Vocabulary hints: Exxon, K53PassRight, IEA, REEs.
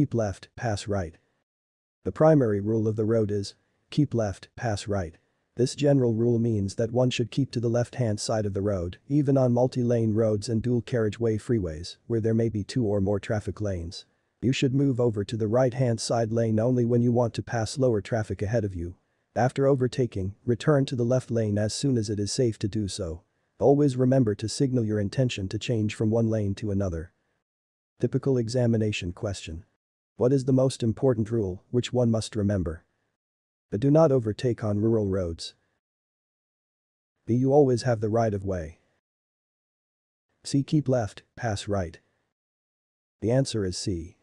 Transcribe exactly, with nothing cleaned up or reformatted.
keep left, pass right. The primary rule of the road is keep left, pass right. This general rule means that one should keep to the left-hand side of the road, even on multi-lane roads and dual carriageway freeways, where there may be two or more traffic lanes. You should move over to the right-hand side lane only when you want to pass slower traffic ahead of you. After overtaking, return to the left lane as soon as it is safe to do so. Always remember to signal your intention to change from one lane to another. Typical examination question. What is the most important rule which one must remember? But do not overtake on rural roads. B. You always have the right of way. C. Keep left, pass right. The answer is C.